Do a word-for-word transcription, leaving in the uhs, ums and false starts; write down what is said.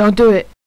Don't do it.